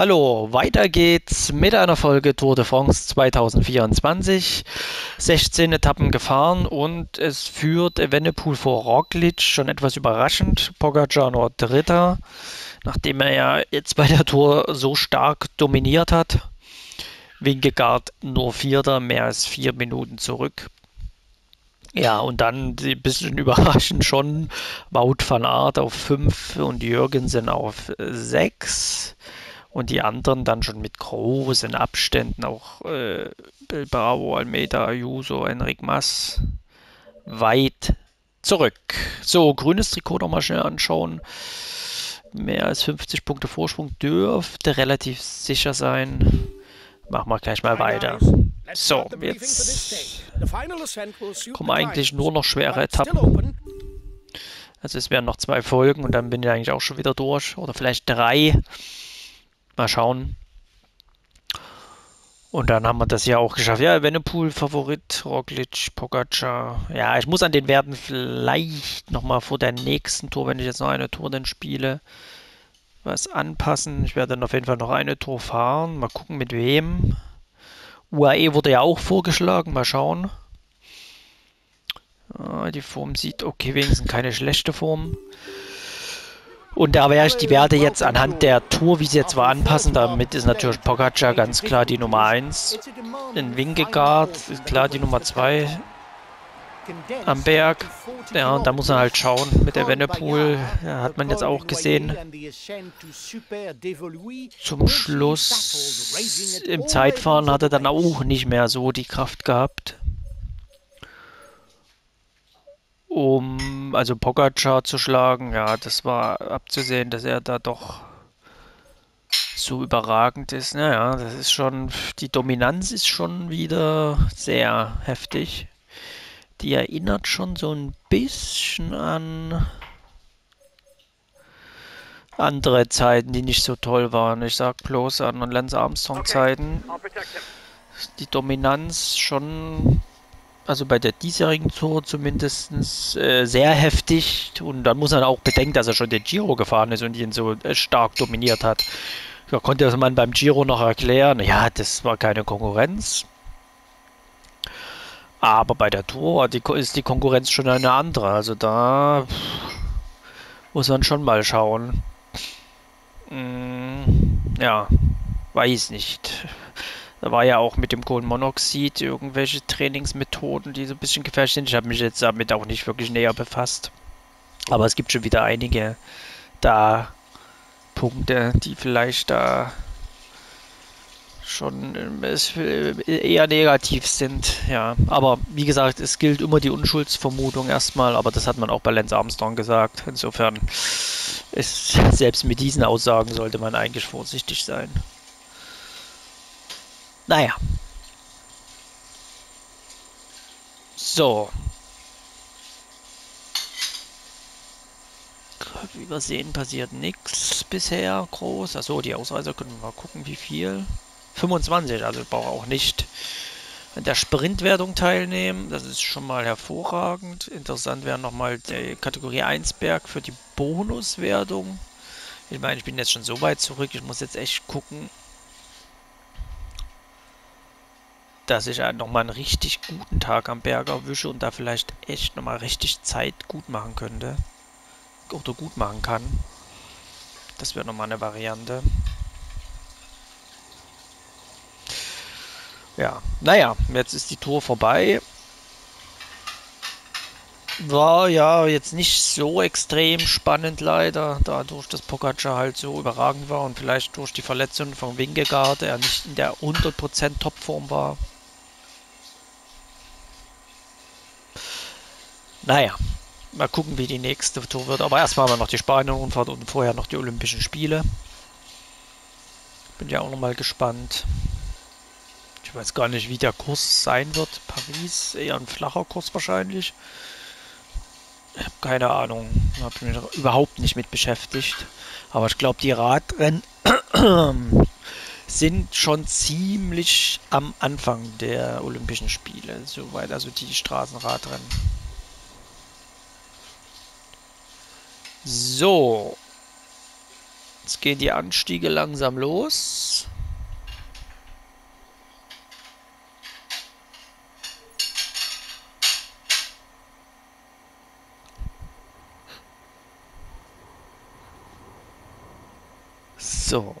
Hallo, weiter geht's mit einer Folge Tour de France 2024. 16 Etappen gefahren und es führt Evenepoel vor Roglic, schon etwas überraschend. Pogačar nur Dritter, nachdem er ja jetzt bei der Tour so stark dominiert hat. Vingegaard nur Vierter, mehr als 4 Minuten zurück. Ja, und dann ein bisschen überraschend schon Wout van Aert auf 5 und Jorgenson auf 6. Und die anderen dann schon mit großen Abständen, auch Bilbao, Almeida, Ayuso, Enric Mas, weit zurück. So, grünes Trikot nochmal schnell anschauen. Mehr als 50 Punkte Vorsprung dürfte relativ sicher sein. Machen wir gleich mal weiter. So, jetzt kommen eigentlich nur noch schwere Etappen. Also es wären noch 2 Folgen und dann bin ich eigentlich auch schon wieder durch. Oder vielleicht 3. Mal schauen. Und dann haben wir das ja auch geschafft. Ja, Evenepoel, Favorit, Roglic, Pogačar. Ja, ich muss an den Werten vielleicht nochmal vor der nächsten Tour, wenn ich jetzt noch eine Tour dann spiele, was anpassen. Ich werde dann auf jeden Fall noch eine Tour fahren. Mal gucken, mit wem. UAE wurde ja auch vorgeschlagen. Mal schauen. Die Form sieht okay, wenigstens keine schlechte Form. Und da werde ich die Werte jetzt anhand der Tour, wie sie jetzt war, anpassen. Damit ist natürlich Pogačar ganz klar die Nummer 1. In Vingegaard ist klar die Nummer 2 am Berg. Ja, und da muss man halt schauen. Mit Evenepoel hat man jetzt auch gesehen. Zum Schluss im Zeitfahren hat er dann auch nicht mehr so die Kraft gehabt, also Pogačar zu schlagen. Ja, das war abzusehen, dass er da doch so überragend ist. Naja, das ist schon, die Dominanz ist schon wieder sehr heftig. Die erinnert schon so ein bisschen an andere Zeiten, die nicht so toll waren. Ich sag bloß an Lance Armstrong Zeiten. Die Dominanz schon, also bei der diesjährigen Tour zumindest, sehr heftig. Und dann muss man auch bedenken, dass er schon den Giro gefahren ist und ihn so stark dominiert hat. Da konnte das man beim Giro noch erklären. Ja, das war keine Konkurrenz. Aber bei der Tour ist die Konkurrenz schon eine andere. Also da muss man schon mal schauen. Ja, weiß nicht. Da war ja auch mit dem Kohlenmonoxid irgendwelche Trainingsmethoden, die so ein bisschen gefährlich sind. Ich habe mich jetzt damit auch nicht wirklich näher befasst. Aber es gibt schon wieder einige da Punkte, die vielleicht da schon eher negativ sind. Ja, aber wie gesagt, es gilt immer die Unschuldsvermutung erstmal. Aber das hat man auch bei Lance Armstrong gesagt. Insofern, selbst mit diesen Aussagen sollte man eigentlich vorsichtig sein. Naja. So. Wie wir sehen, passiert nichts bisher groß. Achso, die Ausreißer können wir mal gucken, wie viel. 25, also ich brauche auch nicht an der Sprintwertung teilnehmen. Das ist schon mal hervorragend. Interessant wäre nochmal die Kategorie 1 Berg für die Bonuswertung. Ich meine, ich bin jetzt schon so weit zurück. Ich muss jetzt echt gucken, dass ich nochmal einen richtig guten Tag am Berg erwische und da vielleicht echt nochmal richtig Zeit gut machen könnte. Oder gut machen kann. Das wäre nochmal eine Variante. Ja, naja, jetzt ist die Tour vorbei. War ja jetzt nicht so extrem spannend leider, dadurch, dass Pogačar halt so überragend war und vielleicht durch die Verletzung von Vingegaard er nicht in der 100% Topform war. Naja, mal gucken, wie die nächste Tour wird. Aber erstmal haben wir noch die Spanien-Rundfahrt und vorher noch die Olympischen Spiele. Bin ja auch nochmal gespannt. Ich weiß gar nicht, wie der Kurs sein wird. Paris, eher ein flacher Kurs wahrscheinlich. Ich habe keine Ahnung. Habe ich mich überhaupt nicht mit beschäftigt. Aber ich glaube, die Radrennen sind schon ziemlich am Anfang der Olympischen Spiele. Soweit, also die Straßenradrennen. So, Jetzt gehen die Anstiege langsam los. So.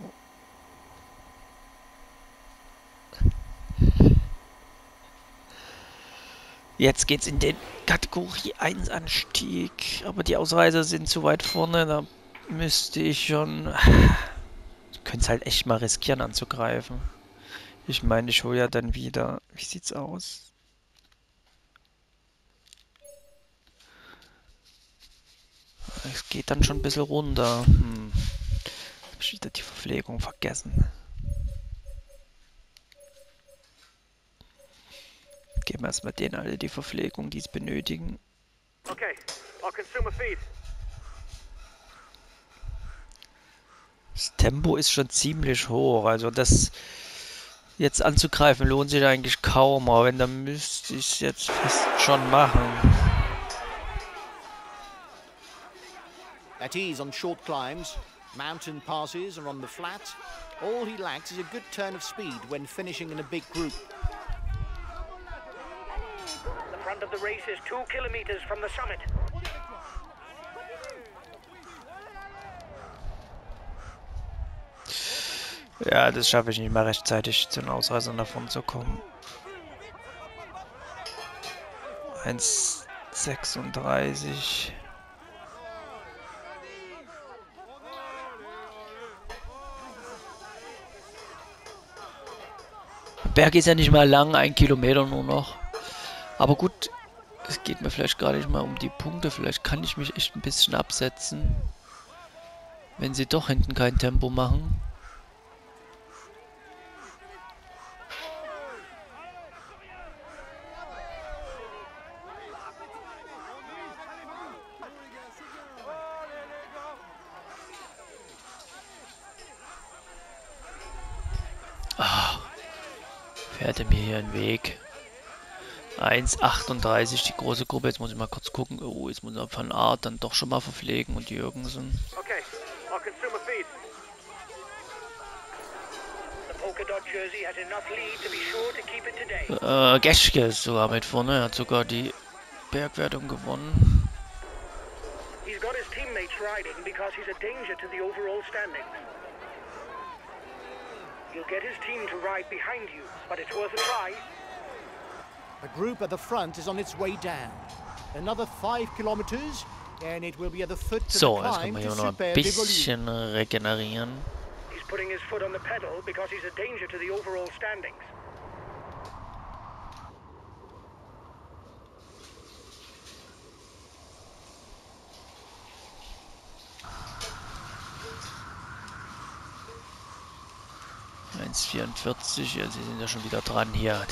Jetzt geht's in den Kategorie 1 Anstieg, aber die Ausreißer sind zu weit vorne, da müsste ich schon... Ich könnte es halt echt mal riskieren anzugreifen. Ich meine, ich hole ja dann wieder... Wie sieht's aus? Es geht dann schon ein bisschen runter. Jetzt habe ich wieder die Verpflegung vergessen. Geben wir erstmal denen alle die Verpflegung, die es benötigen. Okay, our consumer feed. Das Tempo ist schon ziemlich hoch, also das jetzt anzugreifen lohnt sich eigentlich kaum, aber wenn, dann müsste ich es jetzt fast schon machen. At ease on short climbs, mountain passes and on the flat, all he lacks is a good turn of speed when finishing in a big group. The race is 2 kilometers from the summit. Ja, das schaffe ich nicht mal rechtzeitig zu den Ausreißern davon zu kommen. 1,36. Berg ist ja nicht mal lang, 1 Kilometer nur noch. Aber gut, es geht mir vielleicht gar nicht mal um die Punkte. Vielleicht kann ich mich echt ein bisschen absetzen, wenn sie doch hinten kein Tempo machen. Ah, fährt er mir hier einen Weg. 1,38 die große Gruppe. Jetzt muss ich mal kurz gucken. Oh, jetzt muss er Van Aert dann doch schon mal verpflegen und Jorgenson. Okay, our consumer feed. The polka dot jersey has enough lead to be sure to keep it today. Geschke ist sogar mit vorne. Er hat sogar die Bergwertung gewonnen. He's got his teammates riding because he's a danger to the overall standings. You'll get his team to ride behind you, but it's worth a try. The group at the front is on its way down. Another 5 kilometers and it will be at the foot to so, the climb to super bisschen regenerieren. He's putting his foot on the pedal because he's a danger to the overall standings. Ja, sie sind ja schon wieder dran hier.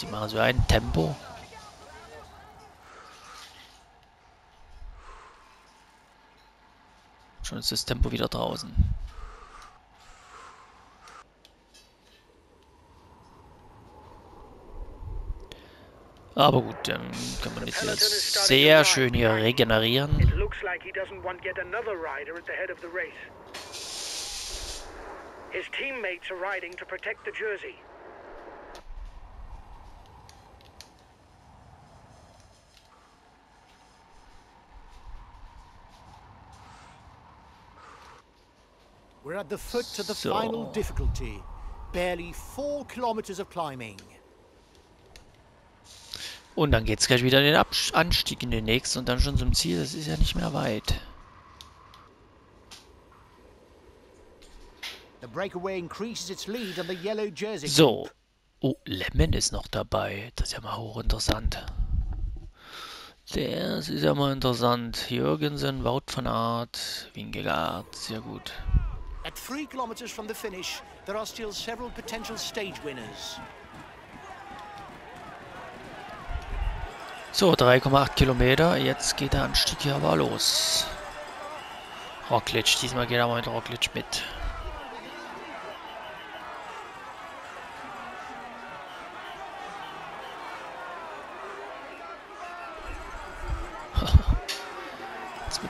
Die machen so ein Tempo. Schon ist das Tempo wieder draußen. Aber gut, dann kann man das jetzt sehr schön hier regenerieren. His teammates are riding to protect the jersey. We're at the foot to the final difficulty. Barely 4 kilometers of climbing. Und dann geht's gleich wieder in den Anstieg in den nächsten und dann schon zum Ziel. Das ist ja nicht mehr weit. So, oh, Lemon ist noch dabei. Das ist ja mal hochinteressant. Das ist ja mal interessant. Jorgensen, Wout van Aert, Vingegaard, sehr gut. At 3 kilometers from the finish, there are still several potential stage winners. So, 3,8 Kilometer. Jetzt geht der Anstieg hier aber los. Roglic, diesmal geht er mal mit Roglic mit.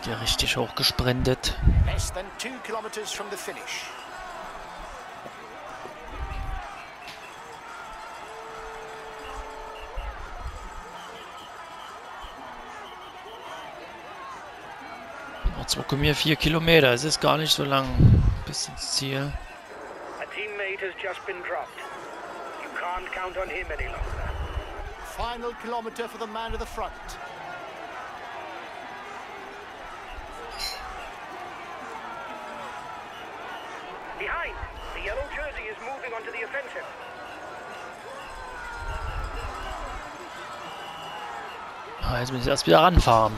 Ist ja richtig hoch gesprintet. Less than 2 kilometers from the finish. Noch 2,4 Kilometer, es ist gar nicht so lang bis ins Ziel. A teammate has just been dropped. You can't count on him any longer. Final kilometer for the man at the front. Behind, the yellow jersey is moving onto the offensive. Ah, jetzt müssen wir erst wieder ranfahren.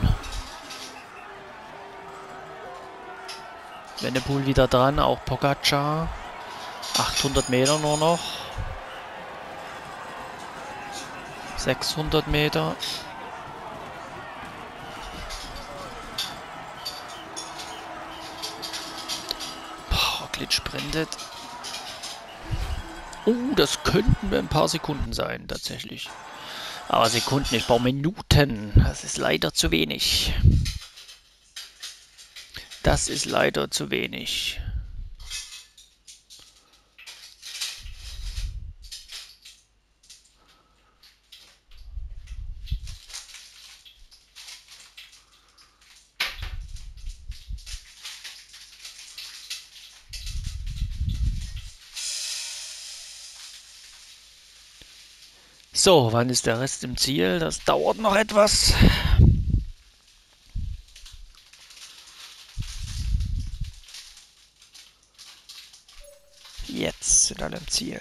Evenepoel wieder dran, auch Pogačar. 800 Meter nur noch. 600 Meter. Roglic sprintet. Oh, das könnten ein paar Sekunden sein, tatsächlich. Aber Sekunden, ich brauche Minuten. Das ist leider zu wenig. Das ist leider zu wenig. So, wann ist der Rest im Ziel? Das dauert noch etwas. Jetzt sind alle im Ziel.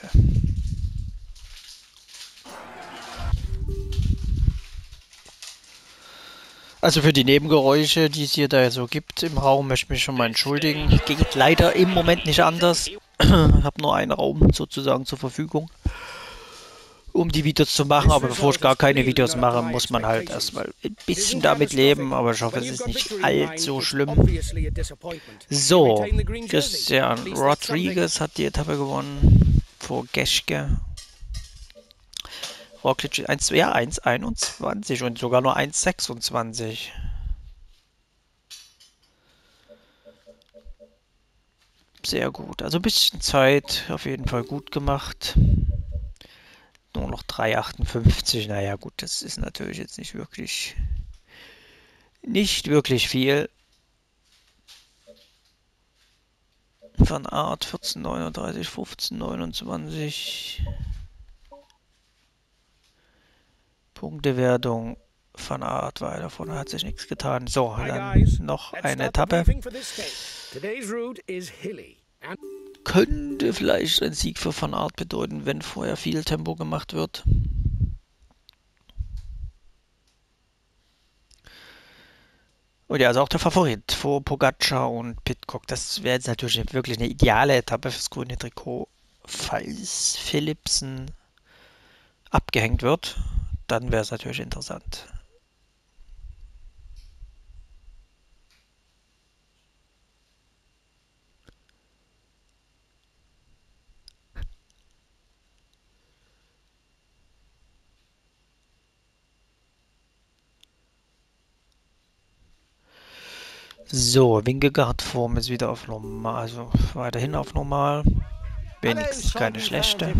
Also für die Nebengeräusche, die es hier da so gibt im Raum, möchte ich mich schon mal entschuldigen. Geht leider im Moment nicht anders. Ich habe nur einen Raum sozusagen zur Verfügung, um die Videos zu machen, aber bevor ich gar keine Videos mache, muss man halt erstmal ein bisschen damit leben, aber ich hoffe, es ist nicht allzu schlimm. So, Christian Rodriguez hat die Etappe gewonnen, vor Geschke. Roglic 1,21 und sogar nur 1,26. Sehr gut, also ein bisschen Zeit, auf jeden Fall gut gemacht. Nur noch 3,58, naja gut, das ist natürlich jetzt nicht wirklich viel. Van Aert 14,39, 15,29. Punktewertung, Van Aert war davon, hat sich nichts getan. So, dann noch eine Etappe. Könnte vielleicht ein Sieg für Van Aert bedeuten, wenn vorher viel Tempo gemacht wird. Und ja, also auch der Favorit vor Pogačar und Pidcock. Das wäre jetzt natürlich wirklich eine ideale Etappe fürs grüne Trikot. Falls Philipsen abgehängt wird, dann wäre es natürlich interessant. So, Vingegaard Form ist wieder auf normal, also weiterhin auf normal. Wenigstens keine schlechte.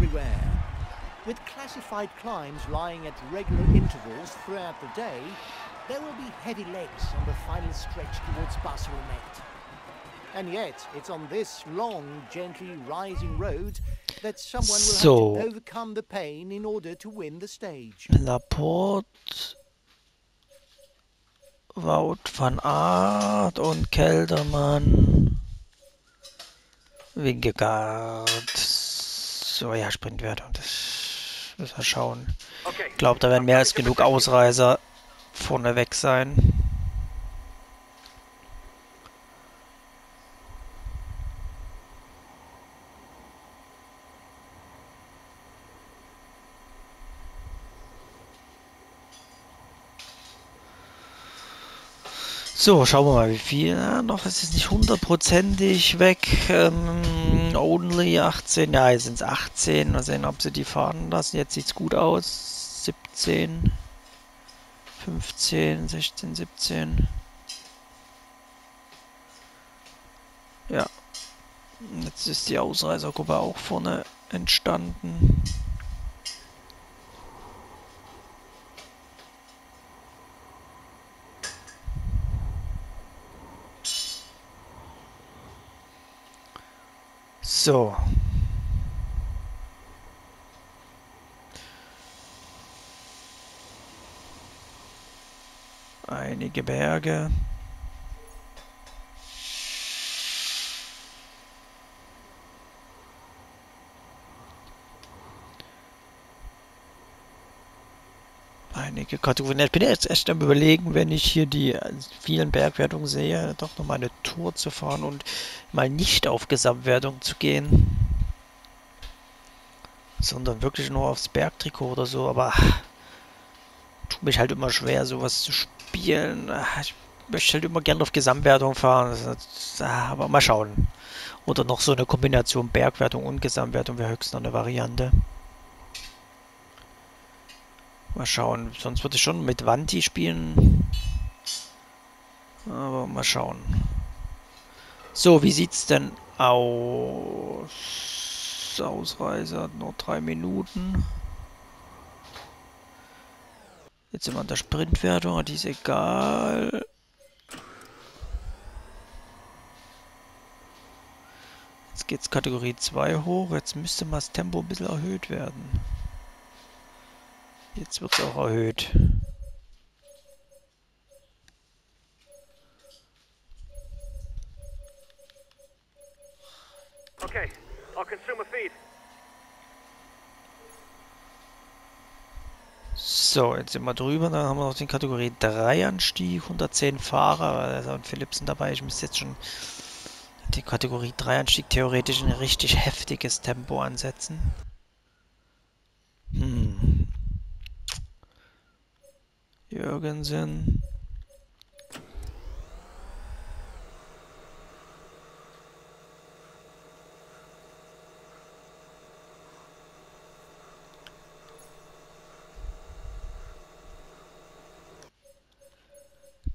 So, Laporte, Wout van Aert und Keldermann. Vingegaard. So, ja, Sprintwertung. Das müssen wir schauen. Ich glaube, da werden mehr als genug Ausreißer vorneweg sein. So, schauen wir mal, wie viel. Ja, noch ist es nicht hundertprozentig weg. Only 18. Ja, jetzt sind es 18. Mal sehen, ob sie die fahren lassen. Jetzt sieht es gut aus. 17, 15, 16, 17. Ja. Jetzt ist die Ausreißergruppe auch vorne entstanden. So. Einige Berge. Einige Kategorien. Ich bin jetzt echt am Überlegen, wenn ich hier die vielen Bergwertungen sehe, doch nochmal eine Tour zu fahren und mal nicht auf Gesamtwertung zu gehen. Sondern wirklich nur aufs Bergtrikot oder so, aber tut mich halt immer schwer, sowas zu spielen. Ich möchte halt immer gerne auf Gesamtwertung fahren, aber mal schauen. Oder noch so eine Kombination Bergwertung und Gesamtwertung wäre höchstens noch eine Variante. Mal schauen, sonst würde ich schon mit Wanti spielen. Aber mal schauen. So, wie sieht's denn aus? Ausreise hat noch 3 Minuten. Jetzt sind wir an der Sprintwertung, die ist egal. Jetzt geht es Kategorie 2 hoch, jetzt müsste mal das Tempo ein bisschen erhöht werden. Jetzt wird es auch erhöht. Okay, our consumer feed. So, jetzt sind wir drüber, dann haben wir noch den Kategorie 3 Anstieg, 110 Fahrer, da ist Philipsen dabei, ich müsste jetzt schon die Kategorie 3 Anstieg theoretisch ein richtig heftiges Tempo ansetzen. Jorgensen.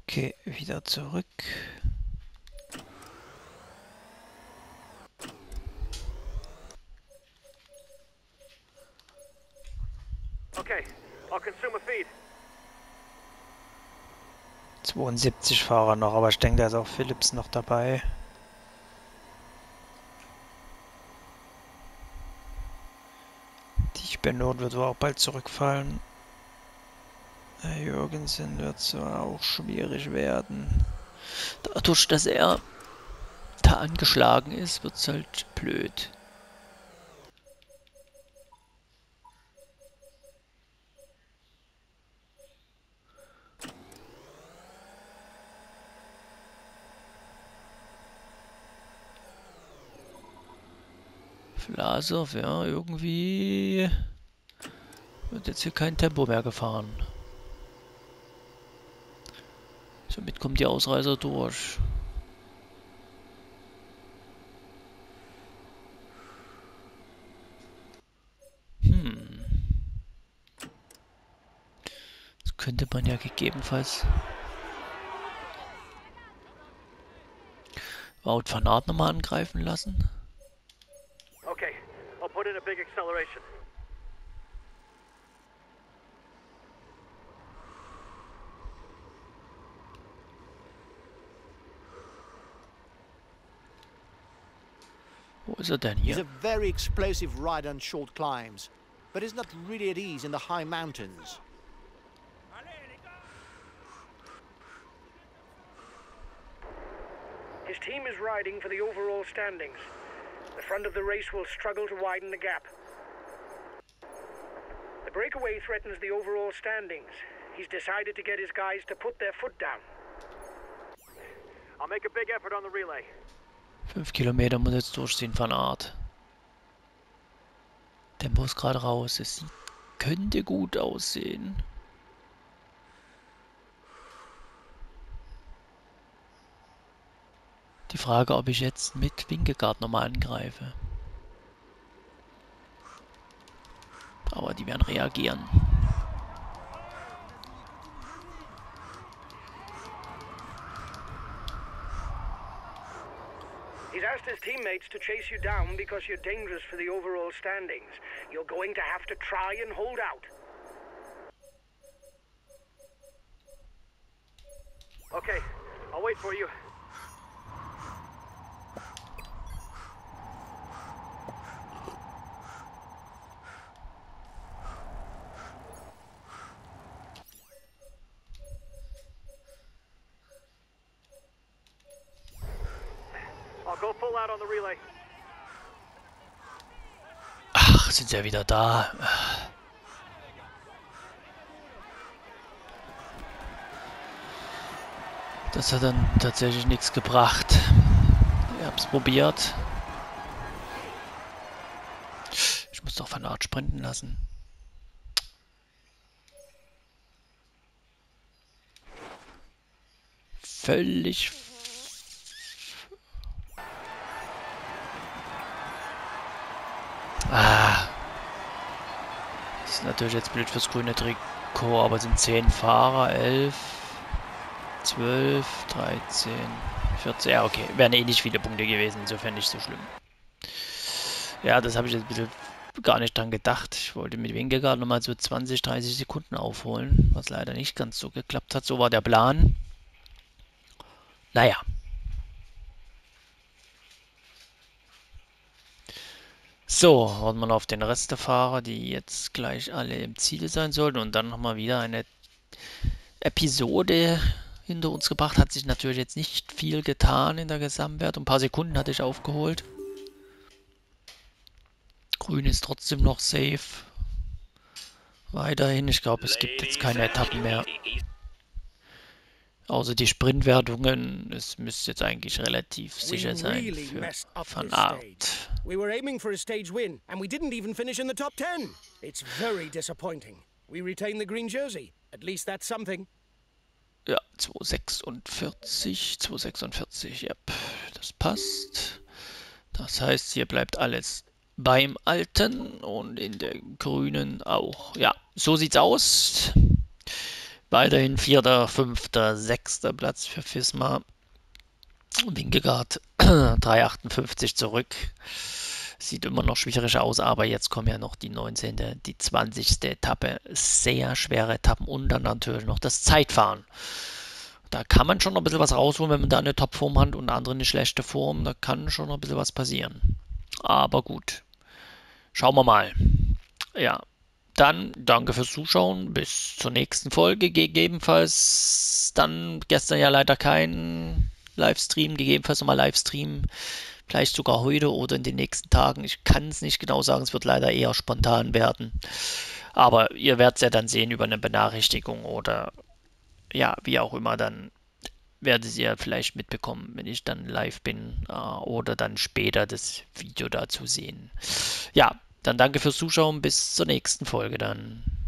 Okay, wieder zurück. Okay, our consumer feed. 72 Fahrer noch, aber ich denke, da ist auch Philipsen noch dabei. Die Spendot wird wohl auch bald zurückfallen. Jorgensen wird zwar auch schwierig werden. Dadurch, dass er da angeschlagen ist, wird es halt blöd. Vlasov, ja, irgendwie wird jetzt hier kein Tempo mehr gefahren. Somit kommen die Ausreißer durch. Das könnte man ja gegebenenfalls Wout van Aert nochmal angreifen lassen. Okay, I'll put in a big acceleration. What is it then? He's a very explosive rider on short climbs, but is not really at ease in the high mountains. His team is riding for the overall standings. The front of the race will struggle to widen the gap. The breakaway threatens the overall standings. He's decided to get his guys to put their foot down. I'll make a big effort on the relay. 5 Kilometer muss jetzt durchziehen Van Aert. Tempo ist gerade raus. Es könnte gut aussehen. Die Frage, ob ich jetzt mit Vingegaard nochmal angreife. Aber die werden reagieren. teammates to chase you down because you're dangerous for the overall standings. You're going to have to try and hold out. Okay, I'll wait for you. Ach, sind sie ja wieder da. Das hat dann tatsächlich nichts gebracht. Ich hab's probiert. Ich muss doch Van Aert sprinten lassen. Völlig. Das ist natürlich jetzt blöd fürs grüne Trikot, aber es sind 10 Fahrer, 11, 12, 13, 14. Ja, okay, wären eh nicht viele Punkte gewesen, insofern nicht so schlimm. Ja, das habe ich jetzt ein bisschen gar nicht dran gedacht. Ich wollte mit Vingegaard nochmal so 20, 30 Sekunden aufholen, was leider nicht ganz so geklappt hat. So war der Plan. Naja. So, warten wir noch auf den Rest der Fahrer, die jetzt gleich alle im Ziel sein sollten. Und dann nochmal wieder eine Episode hinter uns gebracht. Hat sich natürlich jetzt nicht viel getan in der Gesamtwertung. Ein paar Sekunden hatte ich aufgeholt. Grün ist trotzdem noch safe. Weiterhin, ich glaube, es gibt jetzt keine Etappen mehr. Außer die Sprintwertungen, es müsste jetzt eigentlich relativ sicher sein für Van Aert. We were aiming for a stage win, and we didn't even finish in the top 10. It's very disappointing. We retain the green jersey. At least that's something. Ja, 246, 246, yep, das passt. Das heißt, hier bleibt alles beim Alten und in der grünen auch. Ja, so sieht's aus. Weiterhin 4., 5., 6. Platz für Visma. Vingegaard 3,58 zurück. Sieht immer noch schwierig aus, aber jetzt kommen ja noch die 19., die 20. Etappe. Sehr schwere Etappen und dann natürlich noch das Zeitfahren. Da kann man schon noch ein bisschen was rausholen, wenn man da eine Topform hat und andere eine schlechte Form. Da kann schon noch ein bisschen was passieren. Aber gut. Schauen wir mal. Ja. Dann danke fürs Zuschauen, bis zur nächsten Folge, gegebenenfalls dann gestern ja leider kein Livestream, gegebenenfalls nochmal Livestream, vielleicht sogar heute oder in den nächsten Tagen, ich kann es nicht genau sagen, es wird leider eher spontan werden, aber ihr werdet es ja dann sehen über eine Benachrichtigung oder ja, wie auch immer, dann werdet ihr vielleicht mitbekommen, wenn ich dann live bin oder dann später das Video dazu sehen. Ja. Dann danke fürs Zuschauen, bis zur nächsten Folge dann.